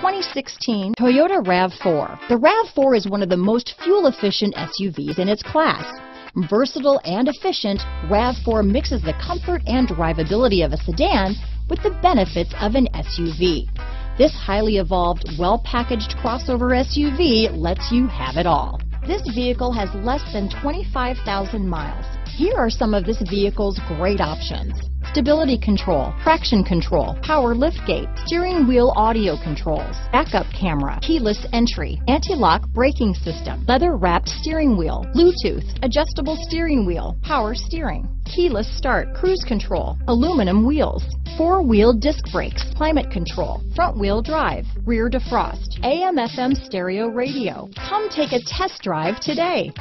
2016 Toyota RAV4. The RAV4 is one of the most fuel-efficient SUVs in its class. Versatile and efficient, RAV4 mixes the comfort and drivability of a sedan with the benefits of an SUV. This highly evolved, well-packaged crossover SUV lets you have it all. This vehicle has less than 25,000 miles. Here are some of this vehicle's great options: stability control, traction control, power liftgate, steering wheel audio controls, backup camera, keyless entry, anti-lock braking system, leather-wrapped steering wheel, Bluetooth, adjustable steering wheel, power steering, keyless start, cruise control, aluminum wheels, four-wheel disc brakes, climate control, front-wheel drive, rear defrost, AM/FM stereo radio. Come take a test drive today.